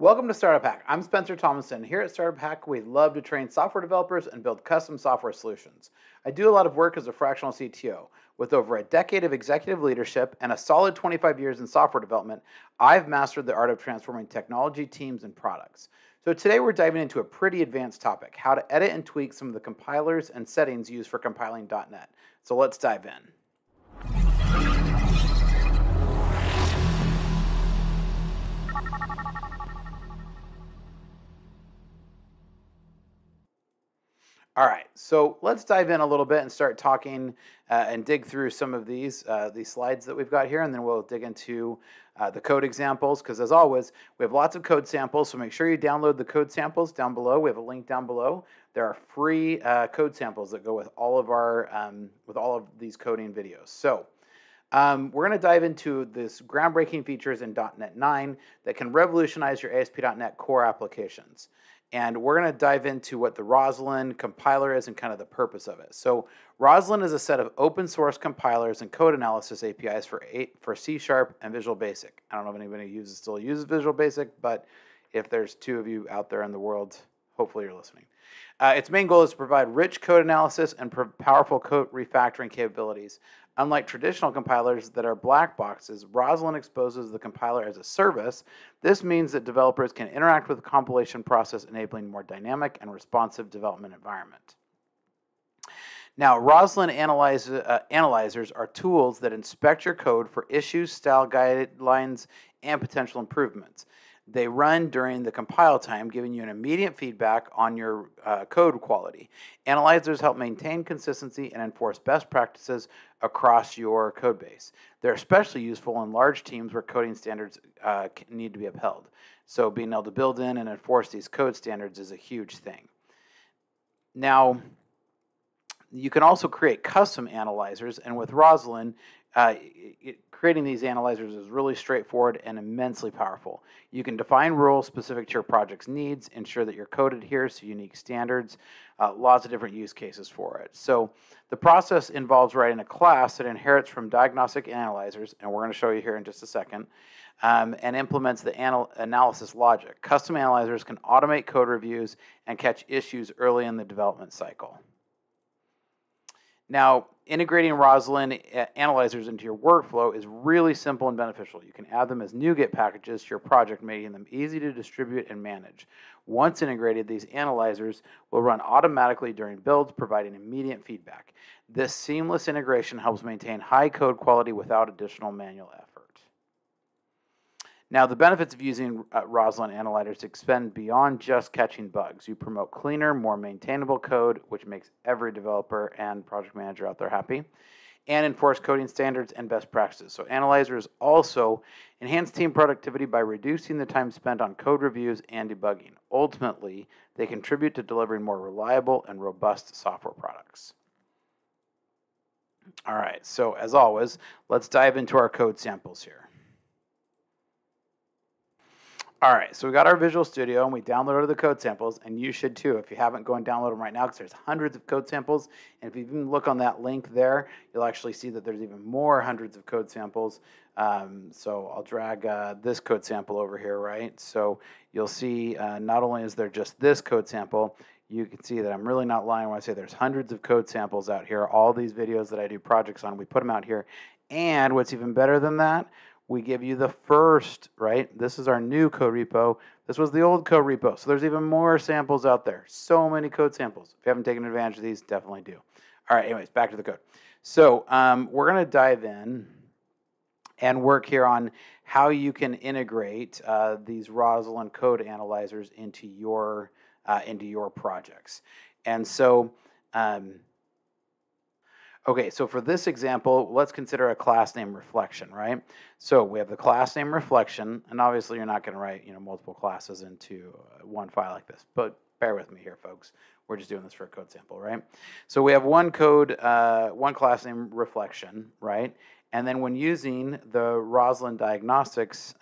Welcome to Startup Hack. I'm Spencer Thomason. Here at Startup Hack, we love to train software developers and build custom software solutions. I do a lot of work as a fractional CTO. With over a decade of executive leadership and a solid 25 years in software development, I've mastered the art of transforming technology teams and products. So today we're diving into a pretty advanced topic, how to edit and tweak some of the compilers and settings used for compiling .NET. So let's dive in. All right, so let's dive in a little bit and start talking and dig through some of these slides that we've got here, and then we'll dig into the code examples, because as always, we have lots of code samples, so make sure you download the code samples down below. We have a link down below. There are free code samples that go with all of our with all of these coding videos. So we're going to dive into this groundbreaking features in .NET 9 that can revolutionize your ASP.NET core applications. And we're going to dive into what the Roslyn compiler is and kind of the purpose of it. So Roslyn is a set of open source compilers and code analysis APIs for C# and Visual Basic. I don't know if anybody still uses Visual Basic, but if there's two of you out there in the world, hopefully you're listening. Its main goal is to provide rich code analysis and powerful code refactoring capabilities. Unlike traditional compilers that are black boxes, Roslyn exposes the compiler as a service. This means that developers can interact with the compilation process, enabling more dynamic and responsive development environment. Now, Roslyn analyzers are tools that inspect your code for issues, style guidelines, and potential improvements. They run during the compile time, giving you an immediate feedback on your code quality. Analyzers help maintain consistency and enforce best practices across your code base. They're especially useful in large teams where coding standards need to be upheld. So being able to build in and enforce these code standards is a huge thing. Now, you can also create custom analyzers, and with Roslyn, creating these analyzers is really straightforward and immensely powerful. You can define rules specific to your project's needs, ensure that your code adheres to unique standards, lots of different use cases for it. So the process involves writing a class that inherits from diagnostic analyzers, and we're going to show you here in just a second, and implements the analysis logic. Custom analyzers can automate code reviews and catch issues early in the development cycle. Now, integrating Roslyn analyzers into your workflow is really simple and beneficial. You can add them as NuGet packages to your project, making them easy to distribute and manage. Once integrated, these analyzers will run automatically during builds, providing immediate feedback. This seamless integration helps maintain high code quality without additional manual effort. Now, the benefits of using Roslyn analyzers extend beyond just catching bugs. You promote cleaner, more maintainable code, which makes every developer and project manager out there happy, and enforce coding standards and best practices. So analyzers also enhance team productivity by reducing the time spent on code reviews and debugging. Ultimately, they contribute to delivering more reliable and robust software products. All right, so as always, let's dive into our code samples here. All right, so we got our Visual Studio and we downloaded the code samples, and you should too. If you haven't, go and download them right now, because there's hundreds of code samples. And if you even look on that link there, you'll actually see that there's even more hundreds of code samples. So I'll drag this code sample over here, right? So you'll see not only is there just this code sample, you can see that I'm really not lying when I say there's hundreds of code samples out here. All these videos that I do projects on, we put them out here. And what's even better than that, we give you the first, right? This is our new code repo. This was the old code repo. So there's even more samples out there. So many code samples. If you haven't taken advantage of these, definitely do. All right, anyways, back to the code. So we're going to dive in and work here on how you can integrate these Roslyn code analyzers into your projects. And so, okay, so for this example, let's consider a class name Reflection, right? So we have the class name Reflection, and obviously you're not going to write, you know, multiple classes into one file like this, but bear with me here, folks. We're just doing this for a code sample, right? So we have one class name Reflection, right? And then when using the Roslyn Diagnostics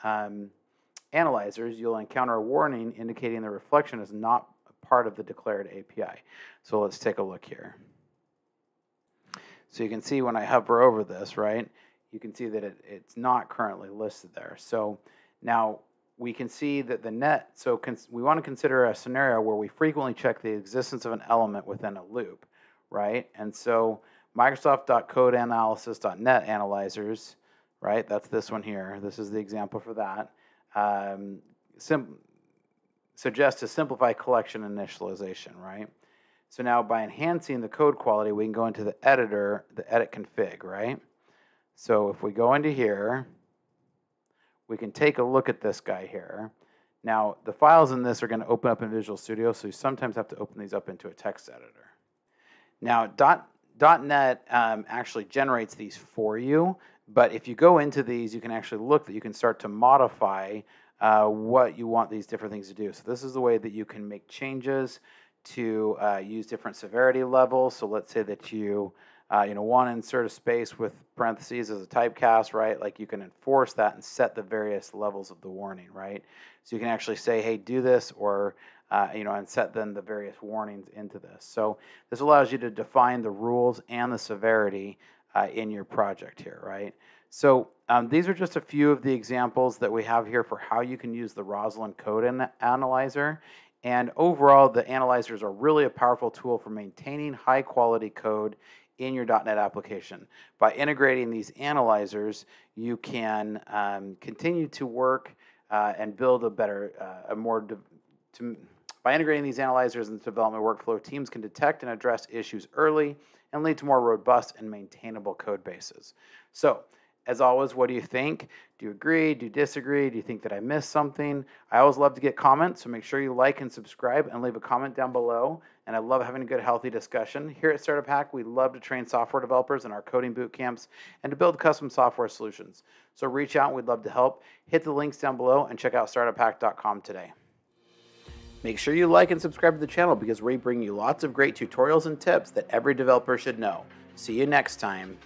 analyzers, you'll encounter a warning indicating the reflection is not part of the declared API. So let's take a look here. So you can see when I hover over this, right, you can see that it's not currently listed there. So now we can see that the net, so we want to consider a scenario where we frequently check the existence of an element within a loop, right? And so Microsoft.CodeAnalysis.NET analyzers, right? That's this one here. This is the example for that. Suggests to simplify collection initialization, right? So now by enhancing the code quality, we can go into the editor, the edit config, right? So if we go into here, we can take a look at this guy here. Now, the files in this are going to open up in Visual Studio, so you sometimes have to open these up into a text editor. Now, .NET actually generates these for you, but if you go into these, you can actually look that you can start to modify what you want these different things to do. So this is the way that you can make changes to use different severity levels. So let's say that you want to insert a space with parentheses as a typecast, right? Like you can enforce that and set the various levels of the warning, right? So you can actually say, hey, do this, or, and set then the various warnings into this. So this allows you to define the rules and the severity in your project here, right? So these are just a few of the examples that we have here for how you can use the Roslyn Code Analyzer. And overall, the analyzers are really a powerful tool for maintaining high-quality code in your .NET application. By integrating these analyzers, you can continue to work and build a better, by integrating these analyzers in the development workflow, teams can detect and address issues early and lead to more robust and maintainable code bases. So, as always, what do you think? Do you agree? Do you disagree? Do you think that I missed something? I always love to get comments, so make sure you like and subscribe and leave a comment down below. And I love having a good, healthy discussion. Here at Startup Hack, we love to train software developers in our coding boot camps and to build custom software solutions. So reach out, we'd love to help. Hit the links down below and check out startuphack.com today. Make sure you like and subscribe to the channel because we bring you lots of great tutorials and tips that every developer should know. See you next time.